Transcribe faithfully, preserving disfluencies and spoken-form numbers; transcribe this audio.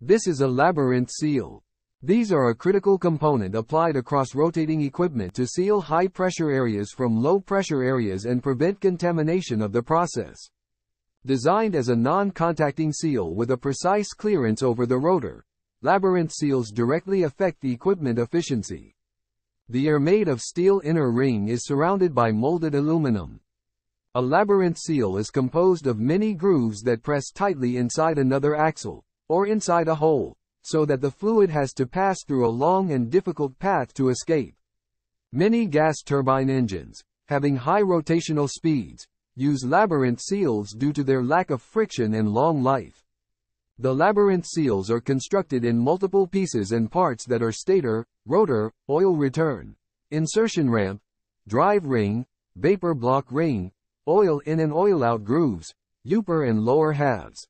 This is a labrinth seal. These are a critical component applied across rotating equipment to seal high-pressure areas from low-pressure areas and prevent contamination of the process. Designed as a non-contacting seal with a precise clearance over the rotor, labrinth seals directly affect the equipment efficiency. The air made of steel inner ring is surrounded by molded aluminum. A labrinth seal is composed of many grooves that press tightly inside another axle, or inside a hole, so that the fluid has to pass through a long and difficult path to escape. Many gas turbine engines, having high rotational speeds, use labrinth seals due to their lack of friction and long life. The labrinth seals are constructed in multiple pieces and parts that are stator, rotor, oil return, insertion ramp, drive ring, vapor block ring, oil in and oil out grooves, upper and lower halves.